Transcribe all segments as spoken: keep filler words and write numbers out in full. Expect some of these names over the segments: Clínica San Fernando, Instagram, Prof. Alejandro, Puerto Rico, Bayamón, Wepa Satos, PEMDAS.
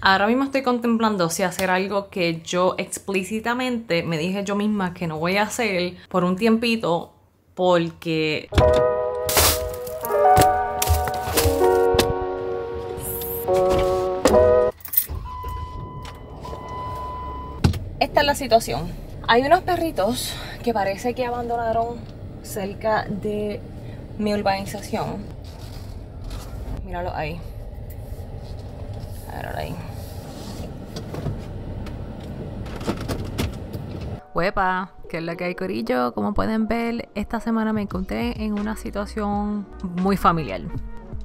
Ahora mismo estoy contemplando si hacer algo que yo explícitamente me dije yo misma que no voy a hacer por un tiempito, porque... Esta es la situación. Hay unos perritos que parece que abandonaron cerca de mi urbanización. Míralo ahí. Míralo ahí. Wepa, que es la que hay, corillo. Como pueden ver, esta semana me encontré en una situación muy familiar.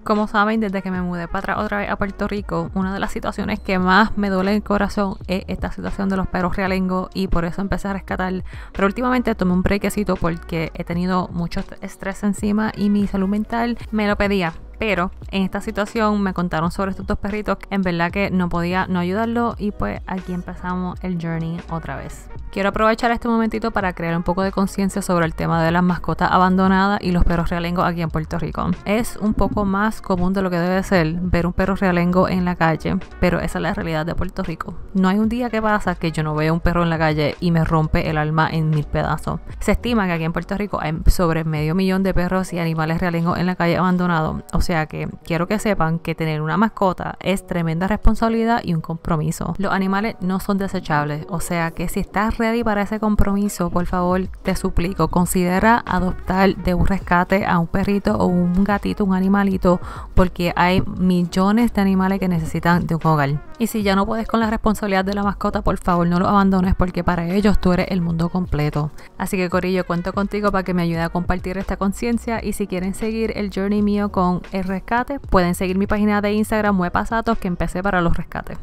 Como saben, desde que me mudé para atrás otra vez a Puerto Rico, una de las situaciones que más me duele el corazón es esta situación de los perros realengo, y por eso empecé a rescatar. Pero últimamente tomé un brequecito porque he tenido mucho estrés encima y mi salud mental me lo pedía. Pero en esta situación me contaron sobre estos dos perritos, en verdad que no podía no ayudarlo, y pues aquí empezamos el journey otra vez. Quiero aprovechar este momentito para crear un poco de conciencia sobre el tema de las mascotas abandonadas y los perros realengos aquí en Puerto Rico. Es un poco más común de lo que debe ser ver un perro realengo en la calle, pero esa es la realidad de Puerto Rico. No hay un día que pasa que yo no vea un perro en la calle y me rompe el alma en mil pedazos. Se estima que aquí en Puerto Rico hay sobre medio millón de perros y animales realengos en la calle abandonados. O sea, O sea que quiero que sepan que tener una mascota es tremenda responsabilidad y un compromiso. Los animales no son desechables, o sea que si estás ready para ese compromiso, por favor, te suplico, considera adoptar de un rescate a un perrito o un gatito, un animalito, porque hay millones de animales que necesitan de un hogar. Y si ya no puedes con la responsabilidad de la mascota, por favor no lo abandones, porque para ellos tú eres el mundo completo. Así que, corillo, cuento contigo para que me ayude a compartir esta conciencia, y si quieren seguir el journey mío con el rescate, pueden seguir mi página de Instagram, Wepa Satos, que empecé para los rescates.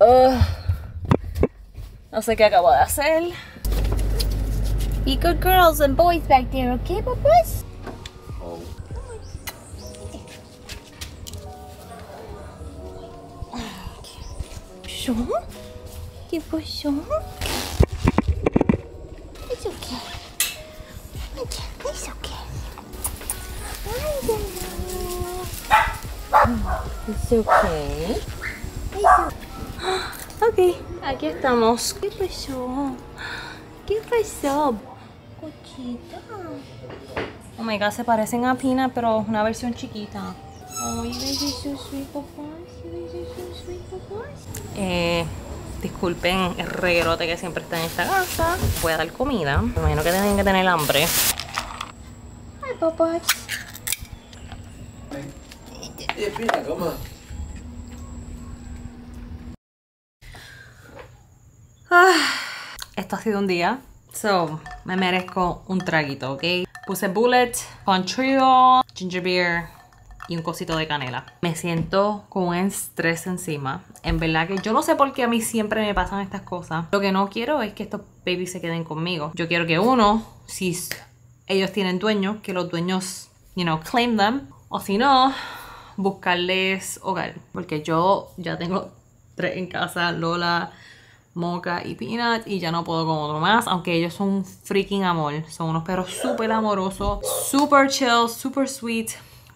Uh, no sé qué acabo de hacer. Be good girls and boys back there, okay, papas? Oh. ¿Qué pasó? ¿Qué pasó? It's okay. Okay, it's okay. It's okay. Ok, aquí estamos. ¿Qué pasó? ¿Qué pasó? Cochita. Oh my god, se parecen a Pina, pero una versión chiquita. Oh, you guys are so sweet, papas. You guys are so sweet, papas. Eh, disculpen el reguerote que siempre está en esta casa. Voy a dar comida. Me imagino que tienen que tener hambre. Ay, papas. Esto ha sido un día, so me merezco un traguito, ¿ok? Puse bullet con trio, ginger beer y un cosito de canela. Me siento con un estrés encima. En verdad que yo no sé por qué a mí siempre me pasan estas cosas. Lo que no quiero es que estos babies se queden conmigo. Yo quiero que uno, si ellos tienen dueños, que los dueños, you know, claim them. O si no, buscarles hogar, porque yo ya tengo tres en casa, Lola, Mocha y Peanut, y ya no puedo con otro más, aunque ellos son un freaking amor. Son unos perros súper amorosos, súper chill, súper sweet,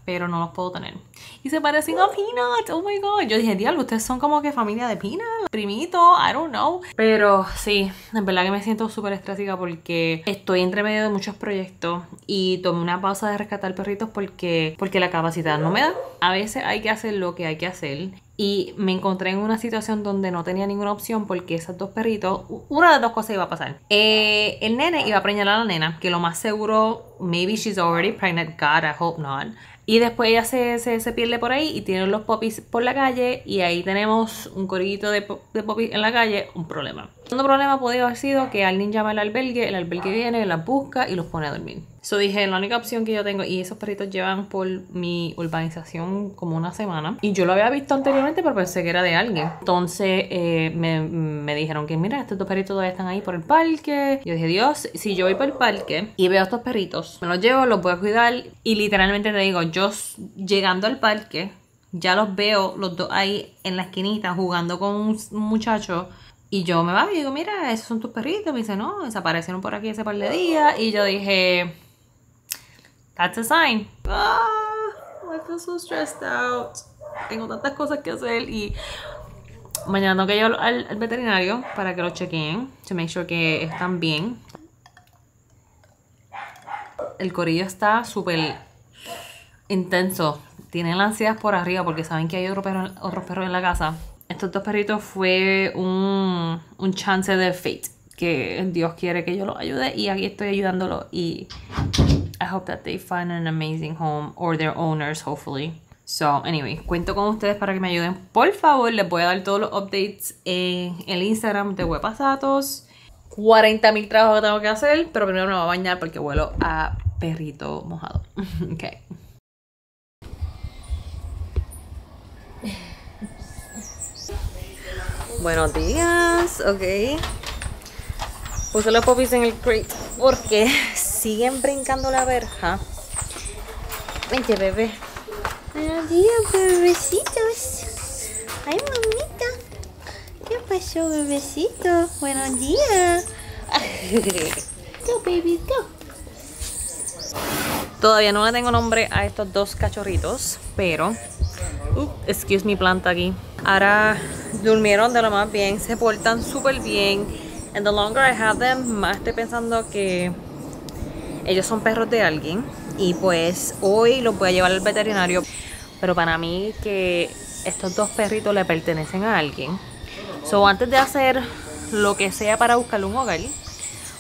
pero no los puedo tener. Y se parecen a Peanut, oh my god. Yo dije, diablo, ustedes son como que familia de Peanut, primito, I don't know. Pero sí, en verdad que me siento súper estrésica porque estoy entre medio de muchos proyectos y tomé una pausa de rescatar perritos porque, porque la capacidad no me da. A veces hay que hacer lo que hay que hacer. Y me encontré en una situación donde no tenía ninguna opción, porque esos dos perritos, una de las dos cosas iba a pasar. Eh, el nene iba a preñar a la nena, que lo más seguro, maybe she's already pregnant, God, I hope not. Y después ella se, se, se pierde por ahí y tienen los puppies por la calle, y ahí tenemos un corillito de, de puppies en la calle, un problema. El segundo problema podría haber sido que alguien llama al albergue, el albergue viene, las busca y los pone a dormir. So dije, la única opción que yo tengo, y esos perritos llevan por mi urbanización como una semana, y yo lo había visto anteriormente pero pensé que era de alguien. Entonces eh, me, me dijeron que mira, estos dos perritos todavía están ahí por el parque. Yo dije, Dios, si yo voy por el parque y veo a estos perritos, me los llevo, los voy a cuidar. Y literalmente te digo, yo llegando al parque ya los veo los dos ahí en la esquinita jugando con un muchacho. Y yo me voy y digo, mira, esos son tus perritos. Me dice, no, desaparecieron por aquí hace par de días. Y yo dije, that's a sign. Ah, I feel so stressed out. tengo tantas cosas que hacer y mañana tengo que llevarlo al, al veterinario para que lo chequeen, to make sure que están bien. El corillo está súper intenso. Tienen la ansiedad por arriba porque saben que hay otro perro, otros perros en la casa. Estos dos perritos fue un, un chance de fate, que Dios quiere que yo los ayude y aquí estoy ayudándolos. Y I hope that they find an amazing home or their owners, hopefully. So, anyway, cuento con ustedes para que me ayuden. Por favor, les voy a dar todos los updates en el Instagram de Wepa Satos. cuarenta mil trabajos que tengo que hacer, pero primero me voy a bañar porque vuelo a perrito mojado. Okay. Buenos días, ok. Puse los puppies en el crate porque siguen brincando la verja. Vente, bebé. Buenos días, bebecitos. Ay, mamita. ¿Qué pasó, bebecito? Buenos días. Go, baby, go. Todavía no le tengo nombre a estos dos cachorritos, pero... Uh, excuse mi planta aquí. Ahora durmieron de lo más bien, se portan súper bien. And the longer I have them, más estoy pensando que ellos son perros de alguien. Y pues hoy los voy a llevar al veterinario. Pero para mí que estos dos perritos le pertenecen a alguien. So antes de hacer lo que sea para buscarle un hogar,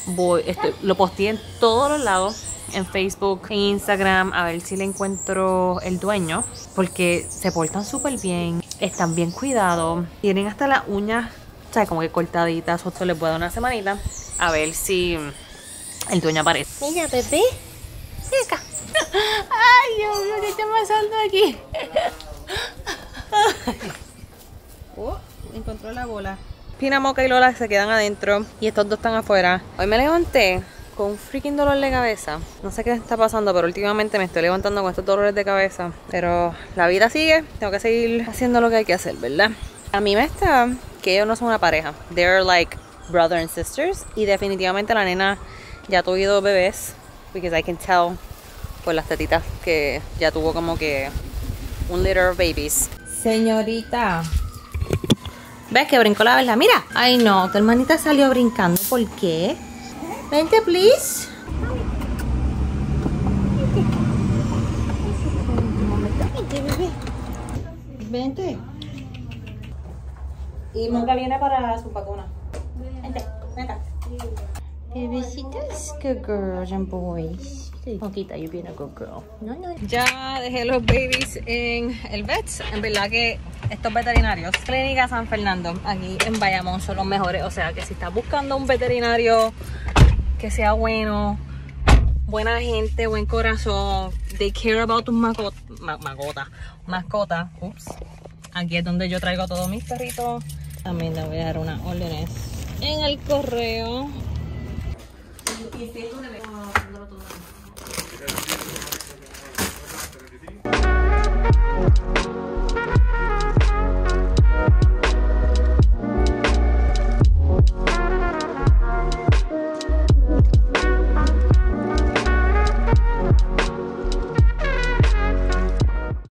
voy, estoy, lo posteé en todos los lados. En Facebook, en Instagram, a ver si le encuentro el dueño, porque se portan súper bien, están bien cuidados, tienen hasta las uñas, o sea, como que cortaditas. Esto les voy a dar una semanita a ver si el dueño aparece. Mira, bebé, ven acá. Ay, Dios mío, ¿qué está pasando aquí? Oh, encontró la bola. Pina, Moca y Lola se quedan adentro y estos dos están afuera. Hoy me levanté con un freaking dolor de cabeza. No sé qué está pasando, pero últimamente me estoy levantando con estos dolores de cabeza. Pero la vida sigue. Tengo que seguir haciendo lo que hay que hacer, ¿verdad? A mí me está que ellos no son una pareja. They're like brother and sisters. Y definitivamente la nena ya ha tenido bebés. Because I can tell por las tetitas que ya tuvo como que un litter of babies. Señorita. ¿Ves que brincó la verja? Mira. Ay no, tu hermanita salió brincando. ¿Por qué? Vente, please. Vente, bebé. Vente. Y Moca viene para su vacuna. Vente, ven acá. Bebecitas, good girls and boys. Moquita, you've been a good girl. No, no. Ya dejé los babies en el vet. En verdad que estos veterinarios, Clínica San Fernando, aquí en Bayamón, son los mejores. O sea que si estás buscando un veterinario que sea bueno, buena gente, buen corazón, they care about tus mascotas, ma mascotas, ups. Aquí es donde yo traigo a todos mis perritos. También le voy a dar unas órdenes en el correo.